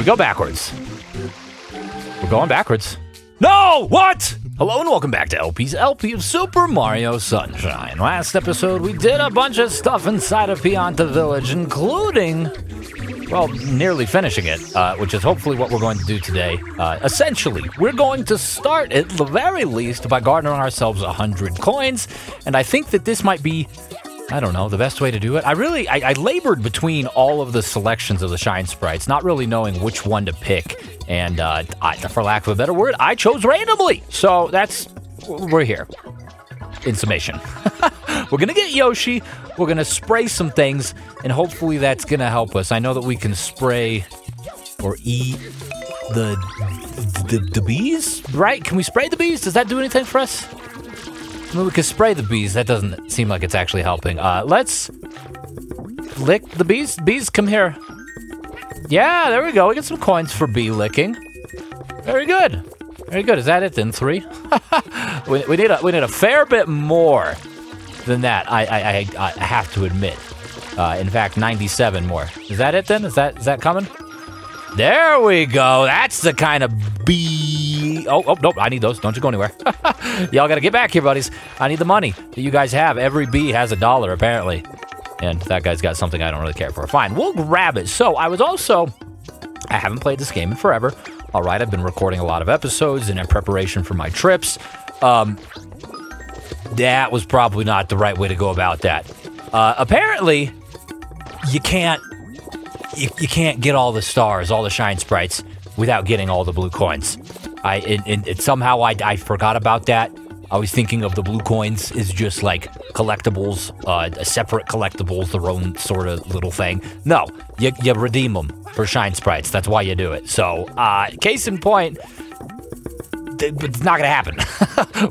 We go backwards. We're going backwards. No! What? Hello and welcome back to LP's LP of Super Mario Sunshine. Last episode, we did a bunch of stuff inside of Pianta Village, including, well, nearly finishing it, which is hopefully what we're going to do today. Essentially, we're going to start, at the very least, by garnering ourselves 100 coins, and I think that this might be, I don't know, the best way to do it. I labored between all of the selections of the Shine Sprites, not really knowing which one to pick, and for lack of a better word, I chose randomly! So that's, we're here. In summation. We're gonna get Yoshi, we're gonna spray some things, and hopefully that's gonna help us. I know that we can spray or eat the bees, right? Can we spray the bees? Does that do anything for us? I mean, we can spray the bees. That doesn't seem like it's actually helping. Let's lick the bees. Bees, come here. Yeah, there we go. We get some coins for bee licking. Very good. Very good. Is that it then? 3? we need a fair bit more than that. I have to admit. In fact, 97 more. Is that it then? Is that coming? There we go. That's the kind of bee. Oh nope. I need those. Don't you go anywhere. Y'all gotta get back here, buddies. I need the money that you guys have. Every bee has $1 apparently, and that guy's got something I don't really care for. Fine. We'll grab it. So I haven't played this game in forever. All right, I've been recording a lot of episodes and in preparation for my trips. That was probably not the right way to go about that. Apparently, you can't get all the stars, all the Shine Sprites, without getting all the blue coins. Somehow I forgot about that. I was thinking of the blue coins as just like collectibles, separate collectibles, their own sort of little thing. No, you redeem them for Shine Sprites. That's why you do it. So, case in point, it's not going to happen.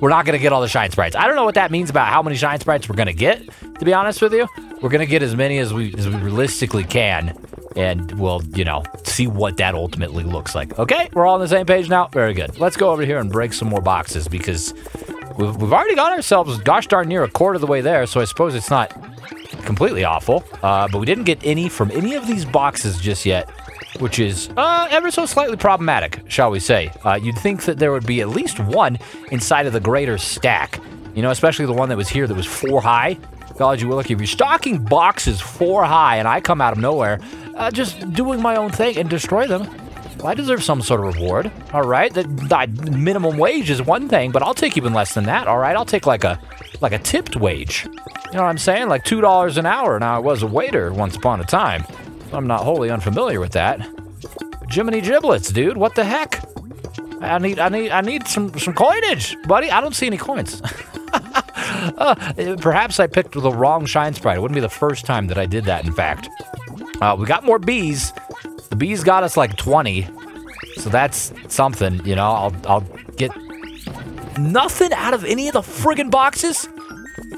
We're not going to get all the Shine Sprites. I don't know what that means about how many Shine Sprites we're going to get, to be honest with you. We're going to get as many as we realistically can, and we'll, you know, see what that ultimately looks like. Okay, we're all on the same page now? Very good. Let's go over here and break some more boxes, because we've already got ourselves gosh darn near a quarter of the way there, so I suppose it's not completely awful. But we didn't get any from any of these boxes just yet, which is ever so slightly problematic, shall we say. You'd think that there would be at least one inside of the greater stack. You know, especially the one that was here that was 4 high. God, you were lucky. If you're stocking boxes 4 high and I come out of nowhere, just doing my own thing and destroy them, well, I deserve some sort of reward, all right? That minimum wage is one thing, but I'll take even less than that, all right? I'll take like a tipped wage. You know what I'm saying? Like $2 an hour. Now, I was a waiter once upon a time. I'm not wholly unfamiliar with that. Jiminy giblets, dude. What the heck? I need some coinage, buddy. I don't see any coins. Perhaps I picked the wrong Shine Sprite. It wouldn't be the first time that I did that, in fact. We got more bees. The bees got us like 20, so that's something, you know. I'll get nothing out of any of the friggin' boxes?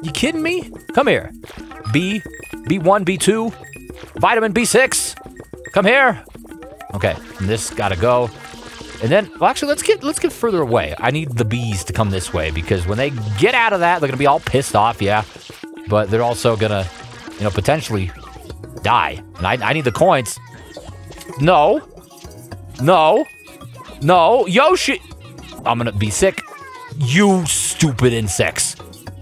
You kidding me? Come here. B, B1, B2, vitamin B6. Come here. Okay, and this gotta go. And then, well, actually, let's get further away. I need the bees to come this way, because when they get out of that, they're gonna be all pissed off, yeah. But they're also gonna, you know, potentially die. And I need the coins. No. No. No. Yoshi! I'm gonna be sick. You stupid insects.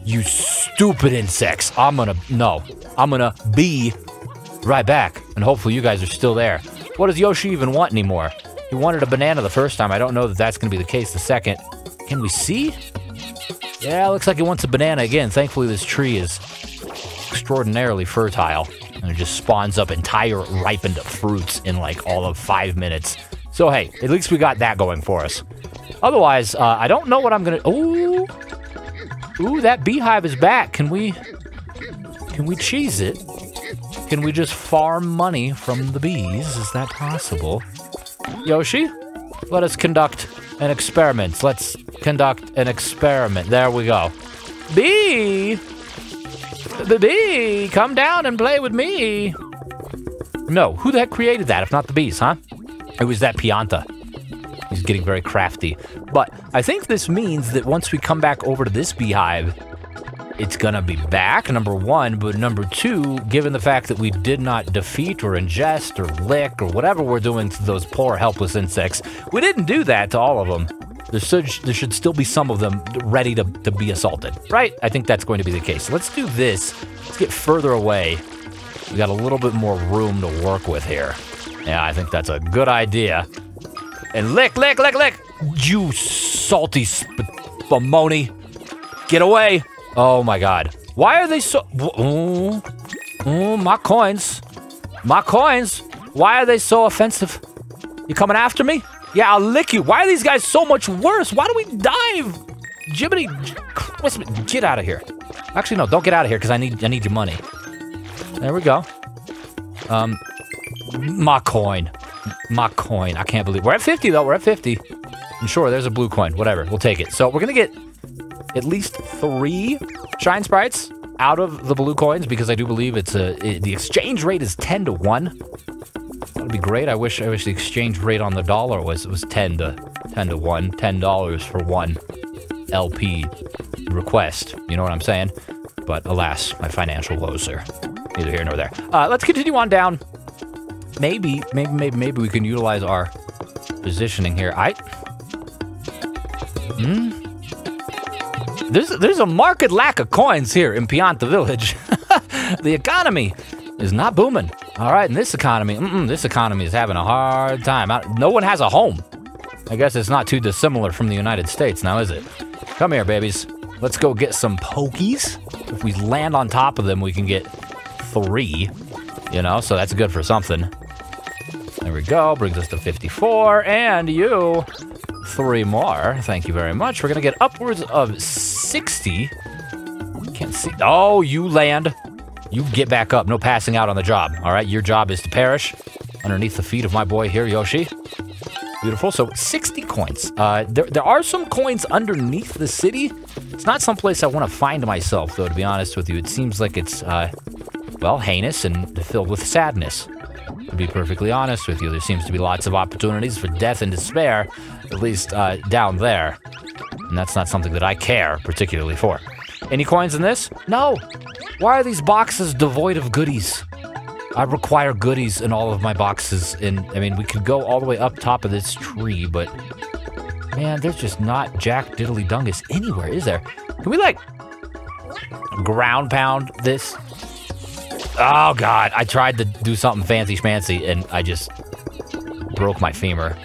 You stupid insects. I'm gonna be right back. And hopefully you guys are still there. What does Yoshi even want anymore? He wanted a banana the first time. I don't know that that's gonna be the case the second. Can we see? Yeah, looks like he wants a banana again. Thankfully, this tree is extraordinarily fertile. And it just spawns up entire ripened fruits in like all of 5 minutes. So hey, at least we got that going for us. Otherwise, I don't know what I'm gonna. Ooh, ooh, that beehive is back. Can we cheese it? Can we just farm money from the bees? Is that possible? Yoshi, let us conduct an experiment. Let's conduct an experiment. There we go. Bee. The bee, come down and play with me. No, who the heck created that if not the bees, huh? It was that Pianta. He's getting very crafty. But I think this means that once we come back over to this beehive, it's gonna be back, number one, but number two, given the fact that we did not defeat or ingest or lick or whatever we're doing to those poor helpless insects, we didn't do that to all of them. There should still be some of them ready to be assaulted, right? I think that's going to be the case. Let's do this. Let's get further away. We got a little bit more room to work with here. Yeah, I think that's a good idea. And lick, lick, lick, lick! You salty spumoni! Get away! Oh my god. Why are they so... Ooh. Ooh, my coins. My coins! Why are they so offensive? You coming after me? Yeah, I'll lick you. Why are these guys so much worse? Why do we dive? Jiminy, get out of here. Actually, no, don't get out of here because I need your money. There we go. My coin. My coin. I can't believe. We're at 50 though. We're at 50. And sure, there's a blue coin. Whatever. We'll take it. So we're gonna get at least 3 shine sprites out of the blue coins because I do believe it's the exchange rate is 10 to 1. That'd be great. I wish the exchange rate on the dollar was 10 to 1, $10 for 1 LP request. You know what I'm saying? But alas, my financial woes are neither here nor there. Let's continue on down. Maybe we can utilize our positioning here. There's a marked lack of coins here in Pianta Village. The economy is not booming. All right, and this economy is having a hard time. No one has a home. I guess it's not too dissimilar from the United States now, is it? Come here, babies. Let's go get some pokies. If we land on top of them, we can get 3, you know, so that's good for something. There we go, brings us to 54, and you, 3 more. Thank you very much. We're gonna get upwards of 60. Can't see, oh, you land. You get back up, no passing out on the job, all right? Your job is to perish underneath the feet of my boy here, Yoshi. Beautiful, so 60 coins. There are some coins underneath the city. It's not someplace I want to find myself, though, to be honest with you. It seems like it's, well, heinous and filled with sadness. To be perfectly honest with you, there seems to be lots of opportunities for death and despair, at least down there. And that's not something that I care particularly for. Any coins in this? No. Why are these boxes devoid of goodies? I require goodies in all of my boxes. And I mean, we could go all the way up top of this tree, but man, there's just not jack diddly dungus anywhere, is there? Can we like ground pound this? Oh god, I tried to do something fancy schmancy and I just broke my femur.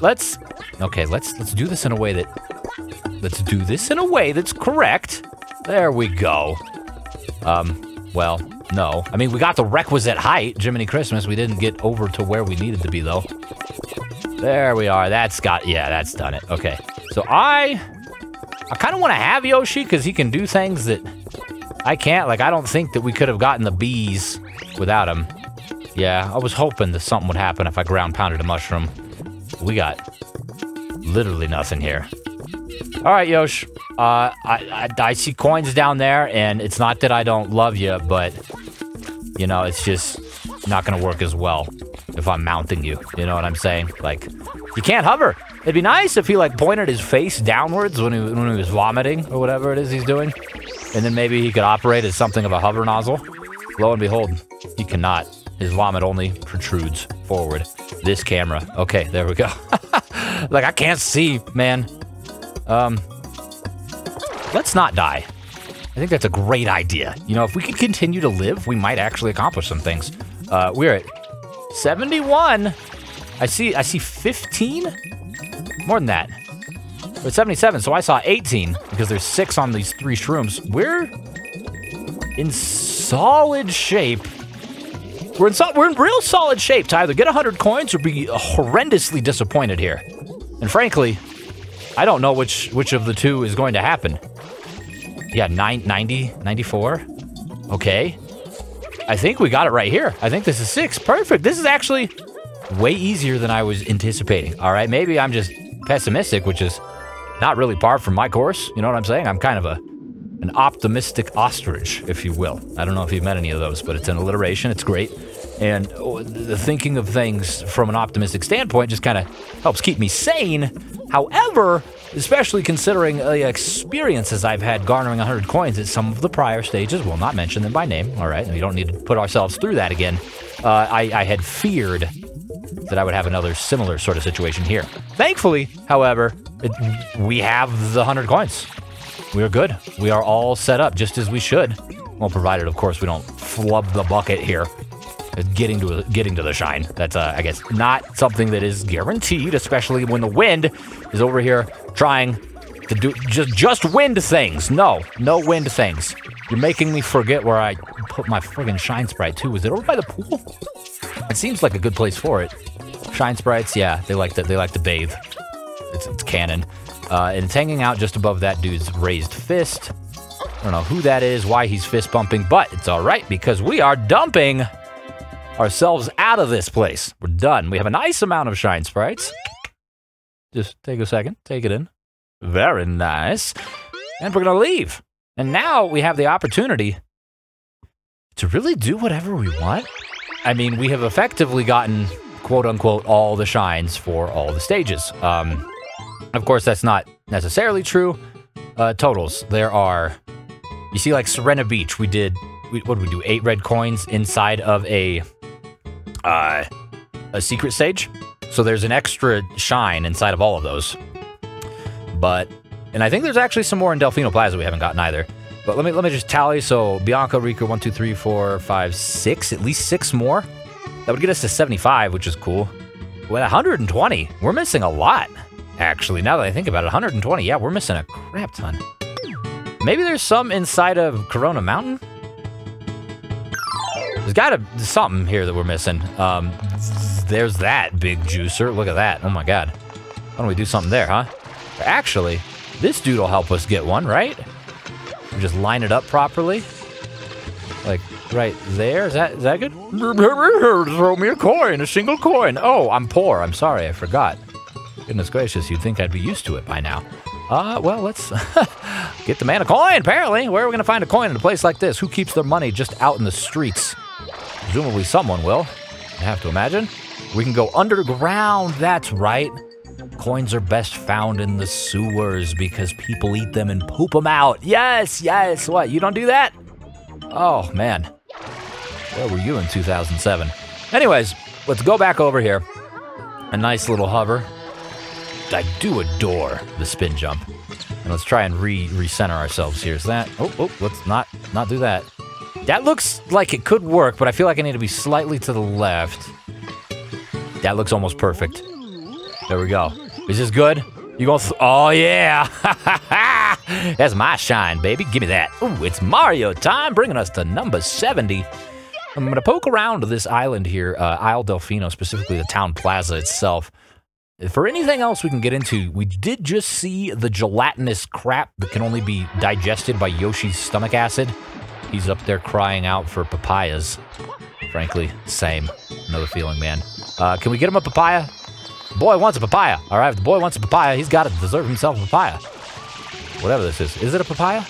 Let's do this in a way that that's correct. There we go. Well, no. I mean, we got the requisite height, Jiminy Christmas. We didn't get over to where we needed to be, though. There we are. That's done it. Okay. So I kind of want to have Yoshi because he can do things that I can't. Like, I don't think that we could have gotten the bees without him. Yeah, I was hoping that something would happen if I ground pounded a mushroom. We got literally nothing here. All right, Yosh, I see coins down there, and it's not that I don't love you, but, you know, it's just not going to work as well if I'm mounting you. You know what I'm saying? Like, you can't hover. It'd be nice if he, like, pointed his face downwards when he was vomiting or whatever it is he's doing, and then maybe he could operate as something of a hover nozzle. Lo and behold, he cannot. His vomit only protrudes forward. This camera. Okay, there we go. Like, I can't see, man. Let's not die. I think that's a great idea. You know, if we could continue to live, we might actually accomplish some things. We're at 71. I see 15? More than that. We're at 77, so I saw 18 because there's 6 on these 3 shrooms. We're in solid shape. We're in real solid shape to either get 100 coins or be horrendously disappointed here. And frankly, I don't know which of the two is going to happen. Yeah, 90, 94. Okay. I think we got it right here. I think this is 6. Perfect. This is actually way easier than I was anticipating. All right, maybe I'm just pessimistic, which is not really par for my course. You know what I'm saying? I'm kind of an optimistic ostrich, if you will. I don't know if you've met any of those, but it's an alliteration. It's great. And the thinking of things from an optimistic standpoint just kind of helps keep me sane However, especially considering the experiences I've had garnering 100 coins at some of the prior stages, we'll not mention them by name, all right? We don't need to put ourselves through that again. I had feared that I would have another similar sort of situation here. Thankfully, however, we have the 100 coins. We are good. We are all set up just as we should. Well, provided, of course, we don't flub the bucket here. Getting to the shine. That's, I guess, not something that is guaranteed, especially when the wind is over here trying to do just wind things. No wind things. You're making me forget where I put my friggin' shine sprite, too. Was it over by the pool? It seems like a good place for it. Shine sprites, yeah, they like to bathe. It's canon. And it's hanging out just above that dude's raised fist. I don't know who that is, why he's fist pumping, but it's all right because we are dumping ourselves out of this place. We're done. We have a nice amount of shine sprites. Just take a second, take it in. Very nice. And we're gonna leave. And now we have the opportunity to really do whatever we want. I mean, we have effectively gotten, quote unquote, all the shines for all the stages. Of course, that's not necessarily true. Totals, there are, you see, like Serena Beach, we did, what did we do, 8 red coins inside of a secret stage. So there's an extra shine inside of all of those. But, and I think there's actually some more in Delfino Plaza we haven't gotten either. But let me just tally. So Bianca, Rico, 1, 2, 3, 4, 5, 6, at least 6 more. That would get us to 75, which is cool. Well, 120, we're missing a lot. Actually, now that I think about it, 120, yeah, we're missing a crap ton. Maybe there's some inside of Corona Mountain? There's gotta be something here that we're missing. There's that big juicer, look at that, oh my god. Why don't we do something there, huh? Actually, this dude will help us get one, right? We just line it up properly. Like, right there, is that good? Throw me a coin, a single coin. Oh, I'm poor, I'm sorry, I forgot. Goodness gracious, you'd think I'd be used to it by now. Well, let's get the man a coin, apparently. Where are we gonna find a coin in a place like this? Who keeps their money just out in the streets? Presumably someone will, I have to imagine. We can go underground, that's right. Coins are best found in the sewers because people eat them and poop them out. Yes, what, you don't do that? Oh, man, where were you in 2007? Anyways, let's go back over here. A nice little hover. I do adore the spin jump. And let's try and recenter ourselves here. Is that, oh, let's not do that. That looks like it could work, but I feel like I need to be slightly to the left. That looks almost perfect. There we go. Is this good? You gonna, oh yeah. That's my shine, baby, give me that. Ooh, it's Mario time, bringing us to number 70. I'm gonna poke around this island here, Isle Delfino, specifically the town plaza itself. For anything else we can get into, we did just see the gelatinous crap that can only be digested by Yoshi's stomach acid. He's up there crying out for papayas. Frankly, same. Another feeling, man. Can we get him a papaya? The boy wants a papaya. All right, if the boy wants a papaya, he's got to deserve himself a papaya. Whatever this is it a papaya?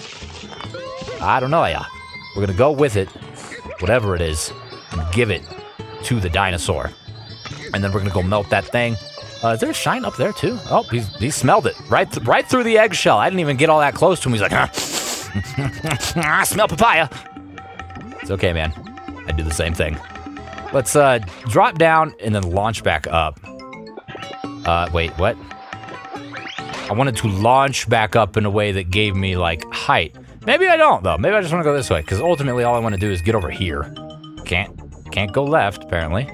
I don't know, yeah. We're gonna go with it, whatever it is, and give it to the dinosaur. And then we're gonna go melt that thing. Is there a shine up there too? Oh, he smelled it right through the eggshell. I didn't even get all that close to him. He's like, huh? I smell papaya. It's okay, man. I do the same thing. Let's drop down and then launch back up. Wait, what? I wanted to launch back up in a way that gave me like height. Maybe I don't though. Maybe I just want to go this way because ultimately all I want to do is get over here. Can't go left apparently.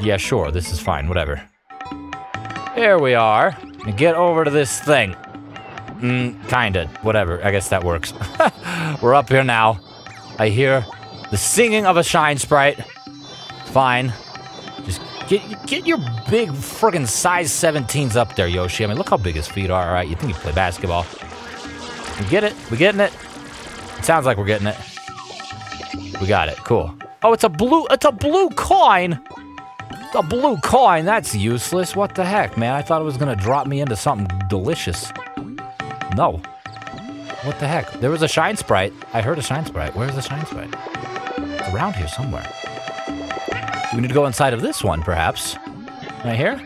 Yeah, sure. This is fine. Whatever. Here we are. Get over to this thing. Kinda. Whatever. I guess that works. We're up here now. I hear the singing of a shine sprite. Fine. Just get your big friggin' size 17s up there, Yoshi. I mean, look how big his feet are, all right? You think you play basketball. We get it. We're getting it. It sounds like we're getting it. We got it. Cool. Oh, it's a blue coin. A blue coin, that's useless. What the heck, man? I thought it was gonna drop me into something delicious. No. What the heck? There was a shine sprite. I heard a shine sprite. Where's the shine sprite? It's around here somewhere. We need to go inside of this one, perhaps. Right here?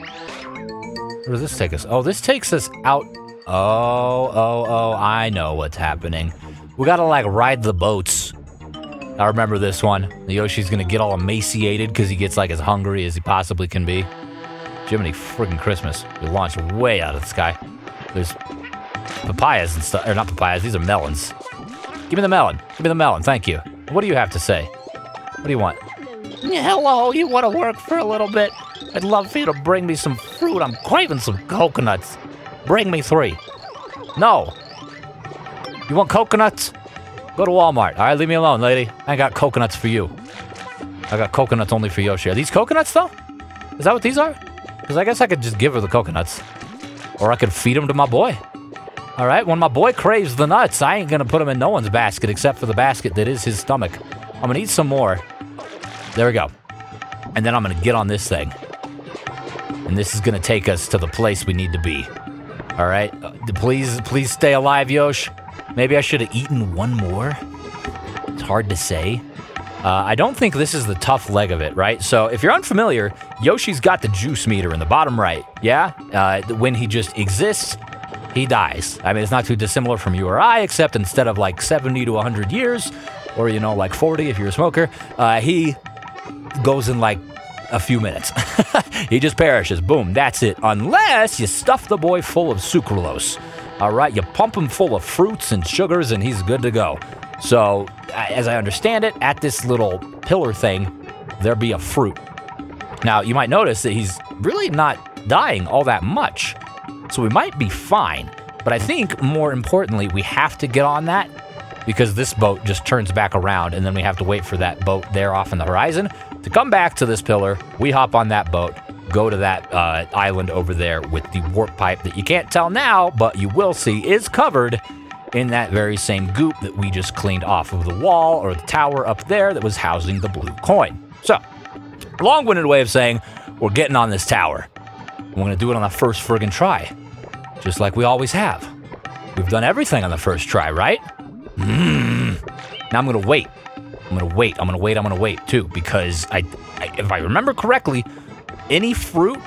Where does this take us? Oh, this takes us out. Oh, I know what's happening. We gotta, like, ride the boats. I remember this one. Yoshi's gonna get all emaciated because he gets, like, as hungry as he possibly can be. Jiminy friggin' Christmas. We launched way out of the sky. There's papayas and stuff. Or not papayas, these are melons. Give me the melon. Give me the melon, thank you. What do you have to say? What do you want? Hello, you want to work for a little bit? I'd love for you to bring me some fruit. I'm craving some coconuts. Bring me 3. No. You want coconuts? Go to Walmart. All right, leave me alone, lady. I ain't got coconuts for you. I got coconuts only for Yoshi. Are these coconuts, though? Is that what these are? Because I guess I could just give her the coconuts. Or I could feed them to my boy. All right, when my boy craves the nuts, I ain't going to put them in no one's basket except for the basket that is his stomach. I'm going to eat some more. There we go. And then I'm going to get on this thing. And this is going to take us to the place we need to be. All right? Please stay alive, Yosh. Maybe I should have eaten one more. It's hard to say. I don't think this is the tough leg of it, right? So if you're unfamiliar, Yoshi's got the juice meter in the bottom right. Yeah? When he just exists, he dies. I mean, it's not too dissimilar from you or I, except instead of like 70 to 100 years, or, you know, like 40 if you're a smoker, he goes in like a few minutes. He just perishes. Boom. That's it. Unless you stuff the boy full of sucralose. All right. You pump him full of fruits and sugars and he's good to go. So as I understand it, at this little pillar thing, there'll be a fruit. Now, you might notice that he's really not dying all that much. So we might be fine. But I think more importantly, we have to get on that because this boat just turns back around and then we have to wait for that boat there off in the horizon to come back to this pillar. We hop on that boat, go to that island over there with the warp pipe that you can't tell now, but you will see is covered in that very same goop that we just cleaned off of the wall or the tower up there that was housing the blue coin. So, long-winded way of saying we're getting on this tower. We're gonna do it on the first friggin' try, just like we always have. We've done everything on the first try, right? Now I'm gonna wait. I'm gonna wait too, because if I remember correctly, any fruit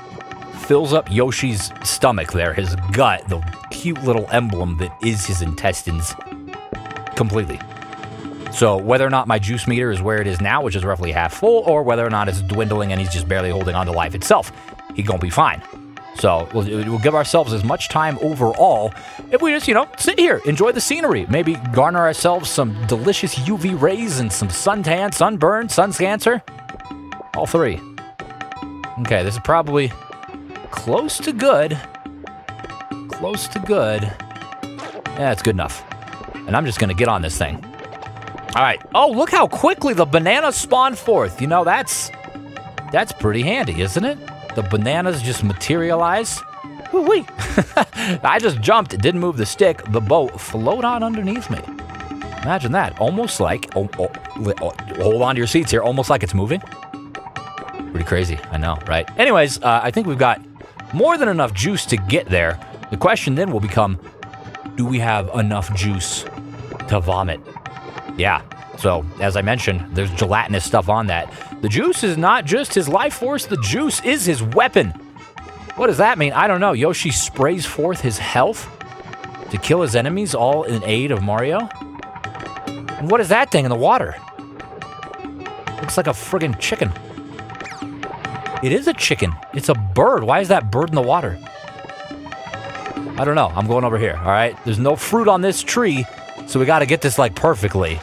fills up Yoshi's stomach there, his gut, the cute little emblem that is his intestines, completely. So whether or not my juice meter is where it is now, which is roughly half full, or whether or not it's dwindling and he's just barely holding on to life itself, he's gonna be fine. So we'll give ourselves as much time overall if we just, you know, sit here, enjoy the scenery, maybe garner ourselves some delicious UV rays and some suntan, sunburn, sun cancer. All 3. Okay, this is probably close to good. Close to good. Yeah, it's good enough. And I'm just going to get on this thing. All right. Oh, look how quickly the bananas spawn forth. You know, that's pretty handy, isn't it? The bananas just materialize. Woo-wee. I just jumped. It didn't move the stick. The boat flowed on underneath me. Imagine that. Almost like... Oh, hold on to your seats here. Almost like it's moving. Pretty crazy. I know, right? Anyways, I think we've got more than enough juice to get there. The question then will become, do we have enough juice to vomit? Yeah. So, as I mentioned, there's gelatinous stuff on that. The juice is not just his life force, the juice is his weapon. What does that mean? I don't know. Yoshi sprays forth his health to kill his enemies, all in aid of Mario? And what is that thing in the water? Looks like a friggin' chicken. It is a chicken. It's a bird. Why is that bird in the water? I don't know. I'm going over here, all right? There's no fruit on this tree, so we gotta get this, like, perfectly.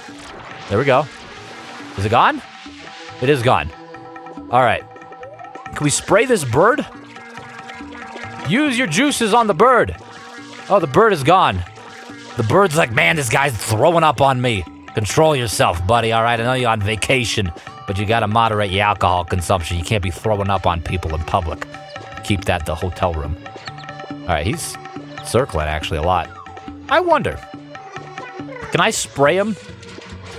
There we go. Is it gone? It is gone. All right. Can we spray this bird? Use your juices on the bird. Oh, the bird is gone. The bird's like, man, this guy's throwing up on me. Control yourself, buddy. All right, I know you're on vacation, but you got to moderate your alcohol consumption. You can't be throwing up on people in public. Keep that the hotel room. All right, he's circling actually a lot. I wonder, can I spray him?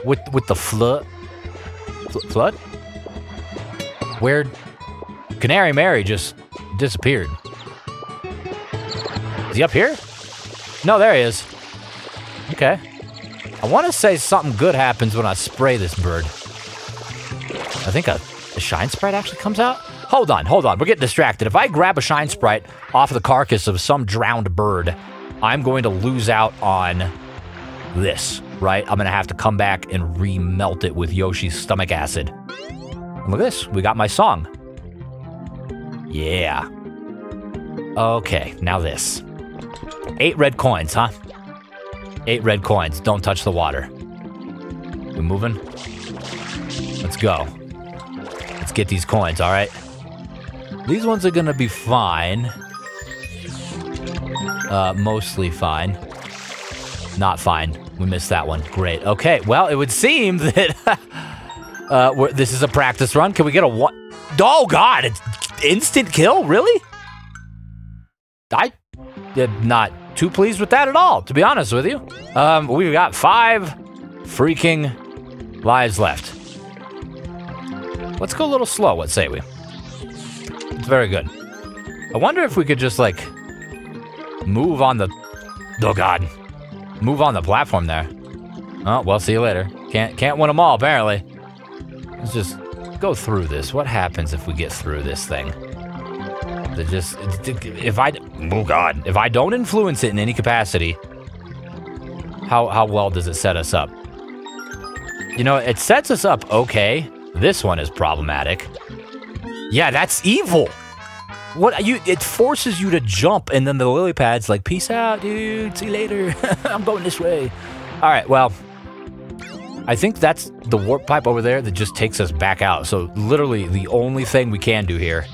With the FLUDD? Weird. Canary Mary just disappeared. Is he up here? No, there he is. Okay. I want to say something good happens when I spray this bird. I think a shine sprite actually comes out. Hold on. We're getting distracted. If I grab a Shine Sprite off the carcass of some drowned bird, I'm going to lose out on this, right? I'm going to have to come back and remelt it with Yoshi's stomach acid. And look at this. We got my song. Yeah. Okay, now this. 8 red coins, huh? 8 red coins. Don't touch the water. We moving? Let's go. Let's get these coins, all right? These ones are going to be fine. Mostly fine. Not fine. We missed that one. Great. Okay, well, it would seem that this is a practice run. Can we get a one? Oh, God! It's instant kill? Really? I am not too pleased with that at all, to be honest with you. We've got 5 freaking lives left. Let's go a little slow, what say we? It's very good. I wonder if we could just, like, move on the... Oh, God. Move on the platform there. Oh, well, see you later. Can't win them all, apparently. Let's just go through this. What happens if we get through this thing? They just... If I... Oh, God. If I don't influence it in any capacity, how well does it set us up? You know, it sets us up okay. This one is problematic. Yeah, that's evil. What you? It forces you to jump, and then the lily pad's like, peace out, dude. See you later. I'm going this way. All right, well, I think that's the warp pipe over there that just takes us back out. So literally the only thing we can do here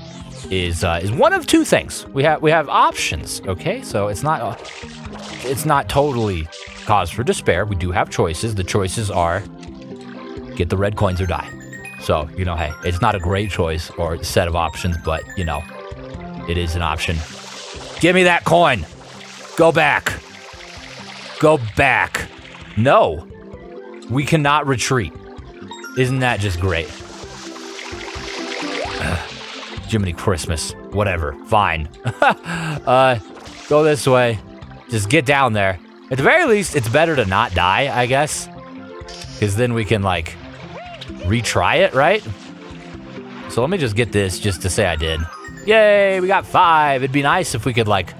is one of two things. We have options, okay? So it's not totally cause for despair. We do have choices. The choices are get the red coins or die. So, you know, hey, it's not a great choice or set of options, but, you know, it is an option. Give me that coin. Go back. Go back. No. We cannot retreat. Isn't that just great? Jiminy Christmas. Whatever. Fine. Go this way. Just get down there. At the very least, it's better to not die, I guess. Because then we can, like... retry it, right? So let me just get this just to say I did. Yay, we got 5. It'd be nice if we could, like,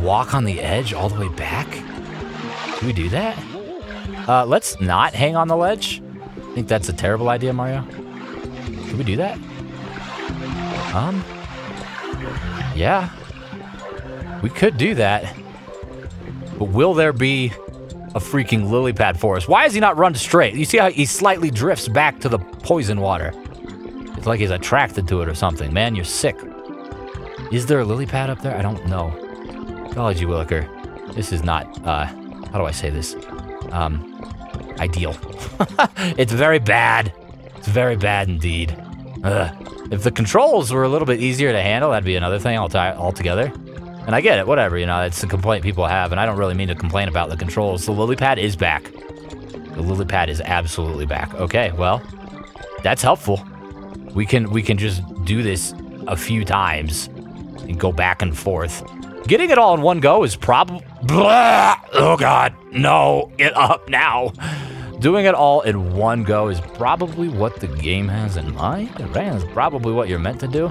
walk on the edge all the way back. Can we do that? Let's not hang on the ledge. I think that's a terrible idea, Mario. Can we do that? Yeah. We could do that. But will there be... a freaking lily pad for us? Why has he not run straight? You see how he slightly drifts back to the poison water? It's like he's attracted to it or something. Man, you're sick. Is there a lily pad up there? I don't know. Golly gee Williker. This is not, how do I say this? Ideal. It's very bad. It's very bad indeed. Ugh. If the controls were a little bit easier to handle, that'd be another thing altogether. And I get it, whatever, you know, it's a complaint people have, and I don't really mean to complain about the controls. The lily pad is back. The lily pad is absolutely back. Okay, well, that's helpful. We can just do this a few times and go back and forth. Getting it all in one go is probably... Oh, God, no, get up now. Doing it all in one go is probably what the game has in mind, right? It's probably what you're meant to do.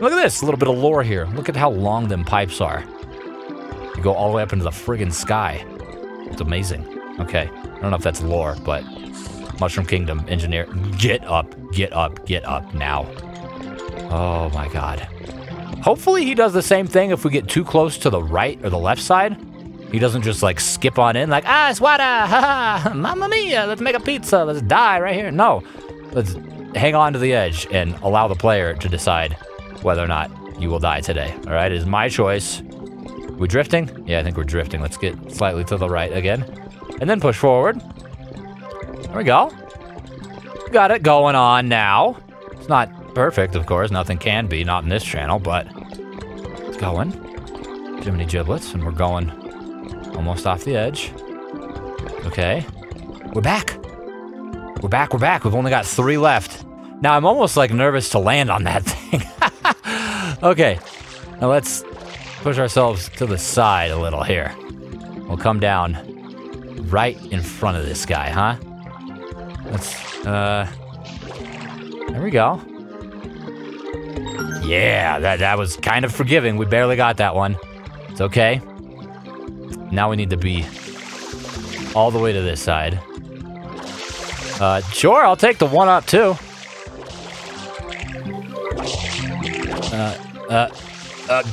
Look at this, a little bit of lore here. Look at how long them pipes are. You go all the way up into the friggin' sky. It's amazing. Okay, I don't know if that's lore, but... Mushroom Kingdom, engineer, get up, get up, get up now. Oh my God. Hopefully he does the same thing if we get too close to the right or the left side. He doesn't just like skip on in like, ah, it's water, haha, mamma mia, let's make a pizza, let's die right here. No, let's hang on to the edge and allow the player to decide whether or not you will die today. All right, it is my choice. We drifting? Yeah, I think we're drifting. Let's get slightly to the right again. And then push forward. There we go. Got it going on now. It's not perfect, of course. Nothing can be, not in this channel, but it's going. Jiminy Giblets, and we're going almost off the edge. Okay. We're back. We're back, we're back. We've only got 3 left. Now, I'm almost, like, nervous to land on that thing. Okay, now let's push ourselves to the side a little here. We'll come down right in front of this guy, huh? Let's, there we go. Yeah, that was kind of forgiving. We barely got that one. It's okay. Now we need to be all the way to this side. Sure, I'll take the one up too.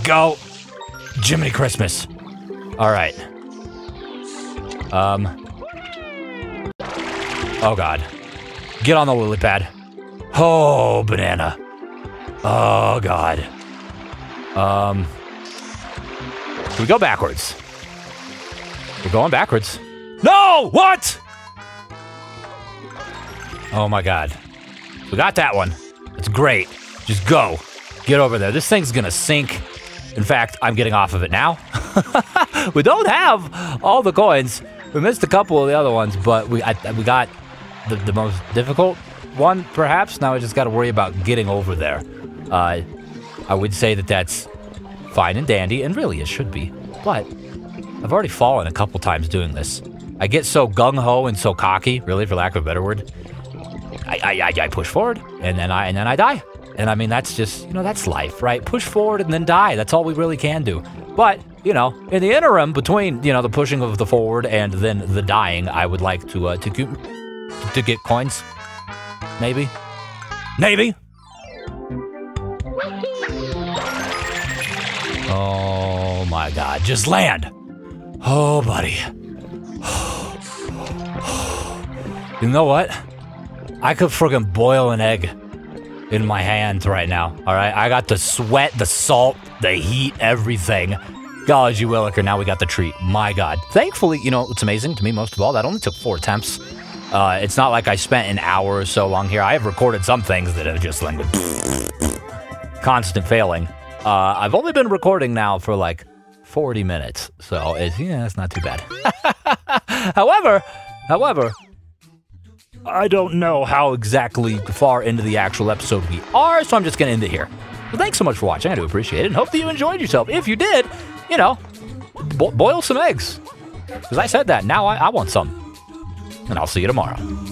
Go! Jiminy Christmas. Alright. Oh god. Get on the lily pad. Oh, banana. Oh god. Can we go backwards? We're going backwards. No! What? Oh my god. We got that one. That's great. Just go. Get over there. This thing's gonna sink. In fact, I'm getting off of it now. We don't have all the coins. We missed a couple of the other ones, but we got the most difficult one, perhaps. Now I just gotta worry about getting over there. I would say that that's fine and dandy, and really it should be, but I've already fallen a couple times doing this. I get so gung-ho and so cocky, really, for lack of a better word. I push forward, and then I die. And I mean, that's just, you know, that's life, right? Push forward and then die. That's all we really can do. But, you know, in the interim between, you know, the pushing of the forward and then the dying, I would like to get coins. Maybe. Maybe. Oh my god, just land. Oh, buddy. You know what? I could friggin' boil an egg in my hands right now, all right? I got the sweat, the salt, the heat, everything. God, you williker, now we got the treat. My God. Thankfully, you know, it's amazing to me, most of all, that only took 4 attempts. It's not like I spent an hour or so long here. I have recorded some things that have just like constant failing. I've only been recording now for like 40 minutes, so it's, yeah, it's not too bad. However, I don't know how exactly far into the actual episode we are, so I'm just gonna end it here. Well, thanks so much for watching. I do appreciate it, and hope that you enjoyed yourself. If you did, you know, boil some eggs. Because I said that, now I want some. And I'll see you tomorrow.